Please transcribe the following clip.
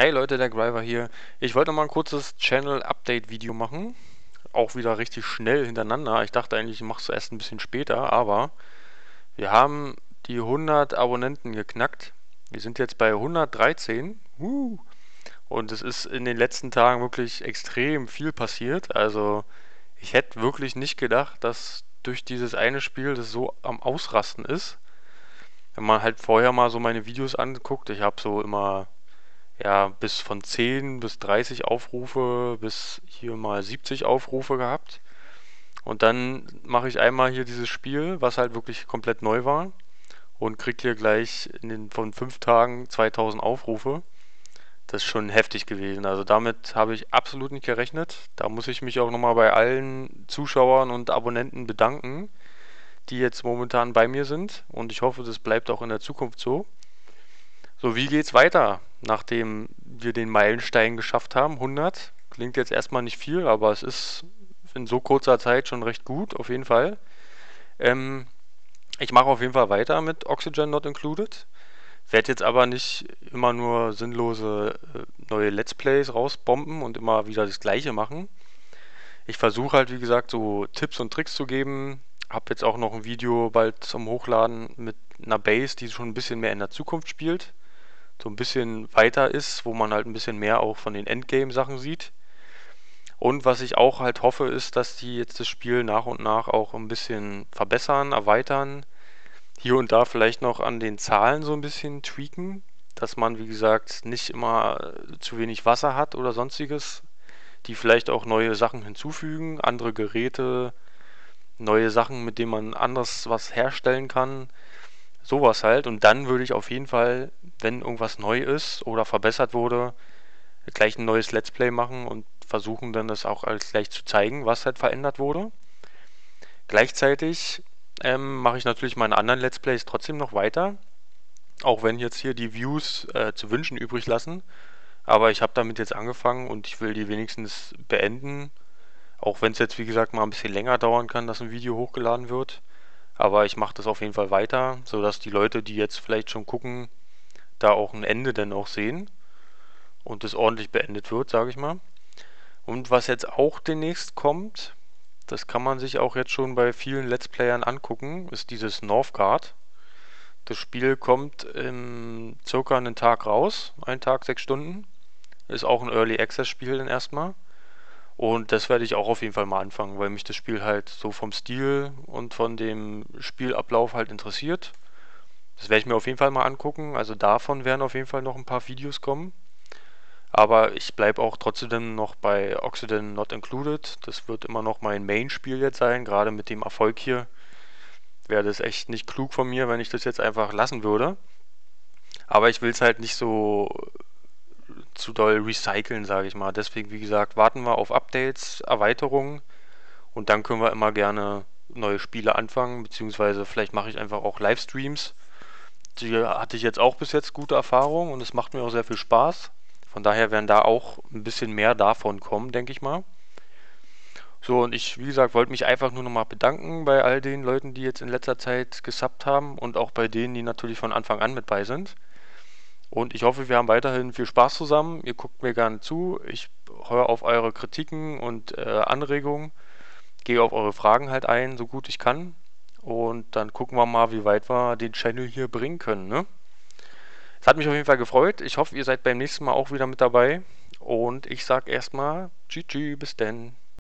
Hey Leute, der Greiver hier. Ich wollte mal ein kurzes Channel-Update-Video machen. Auch wieder richtig schnell hintereinander. Ich dachte eigentlich, ich mache es erst ein bisschen später, aber wir haben die 100 Abonnenten geknackt. Wir sind jetzt bei 113. Und es ist in den letzten Tagen wirklich extrem viel passiert. Also ich hätte wirklich nicht gedacht, dass durch dieses eine Spiel das so am Ausrasten ist. Wenn man halt vorher mal so meine Videos anguckt, ich habe so immer... ja, bis von 10 bis 30 Aufrufe, bis hier mal 70 Aufrufe gehabt. Und dann mache ich einmal hier dieses Spiel, was halt wirklich komplett neu war. Und kriege hier gleich von 5 Tagen 2000 Aufrufe. Das ist schon heftig gewesen. Also damit habe ich absolut nicht gerechnet. Da muss ich mich auch nochmal bei allen Zuschauern und Abonnenten bedanken, die jetzt momentan bei mir sind. Und ich hoffe, das bleibt auch in der Zukunft so. So, wie geht's weiter, nachdem wir den Meilenstein geschafft haben? 100. Klingt jetzt erstmal nicht viel, aber es ist in so kurzer Zeit schon recht gut, auf jeden Fall. Ich mache auf jeden Fall weiter mit Oxygen Not Included. Werde jetzt aber nicht immer nur sinnlose neue Let's Plays rausbomben und immer wieder das Gleiche machen. Ich versuche halt, wie gesagt, so Tipps und Tricks zu geben. Habe jetzt auch noch ein Video bald zum Hochladen mit einer Base, die schon ein bisschen mehr in der Zukunft spielt. So ein bisschen weiter ist, wo man halt ein bisschen mehr auch von den Endgame-Sachen sieht. Und was ich auch halt hoffe, ist, dass die jetzt das Spiel nach und nach auch ein bisschen verbessern, erweitern. Hier und da vielleicht noch an den Zahlen so ein bisschen tweaken, dass man, wie gesagt, nicht immer zu wenig Wasser hat oder sonstiges. Die vielleicht auch neue Sachen hinzufügen, andere Geräte, neue Sachen, mit denen man anders was herstellen kann. Sowas halt. Und dann würde ich auf jeden Fall, wenn irgendwas neu ist oder verbessert wurde, gleich ein neues Let's Play machen und versuchen dann das auch alles gleich zu zeigen, was halt verändert wurde. Gleichzeitig mache ich natürlich meine anderen Let's Plays trotzdem noch weiter, auch wenn jetzt hier die Views zu wünschen übrig lassen. Aber ich habe damit jetzt angefangen und ich will die wenigstens beenden, auch wenn es jetzt, wie gesagt, mal ein bisschen länger dauern kann, dass ein Video hochgeladen wird. Aber ich mache das auf jeden Fall weiter, sodass die Leute, die jetzt vielleicht schon gucken, da auch ein Ende dann auch sehen und das ordentlich beendet wird, sage ich mal. Und was jetzt auch demnächst kommt, das kann man sich auch jetzt schon bei vielen Let's Playern angucken, ist dieses Northgard. Das Spiel kommt in circa einen Tag raus, einen Tag, 6 Stunden. Ist auch ein Early Access Spiel dann erstmal. Und das werde ich auch auf jeden Fall mal anfangen, weil mich das Spiel halt so vom Stil und von dem Spielablauf halt interessiert. Das werde ich mir auf jeden Fall mal angucken. Also davon werden auf jeden Fall noch ein paar Videos kommen. Aber ich bleibe auch trotzdem noch bei Oxygen Not Included. Das wird immer noch mein Main-Spiel jetzt sein. Gerade mit dem Erfolg hier wäre das echt nicht klug von mir, wenn ich das jetzt einfach lassen würde. Aber ich will es halt nicht so... zu doll recyceln, sage ich mal. Deswegen, wie gesagt, warten wir auf Updates, Erweiterungen und dann können wir immer gerne neue Spiele anfangen, beziehungsweise vielleicht mache ich einfach auch Livestreams. Die hatte ich jetzt auch bis jetzt gute Erfahrungen und es macht mir auch sehr viel Spaß. Von daher werden da auch ein bisschen mehr davon kommen, denke ich mal. So, und ich, wie gesagt, wollte mich einfach nur nochmal bedanken bei all den Leuten, die jetzt in letzter Zeit gesubbt haben und auch bei denen, die natürlich von Anfang an mit bei sind. Und ich hoffe, wir haben weiterhin viel Spaß zusammen. Ihr guckt mir gerne zu. Ich höre auf eure Kritiken und Anregungen. Gehe auf eure Fragen halt ein, so gut ich kann. Und dann gucken wir mal, wie weit wir den Channel hier bringen können. Ne? Es hat mich auf jeden Fall gefreut. Ich hoffe, ihr seid beim nächsten Mal auch wieder mit dabei. Und ich sage erstmal, tschüss, bis denn.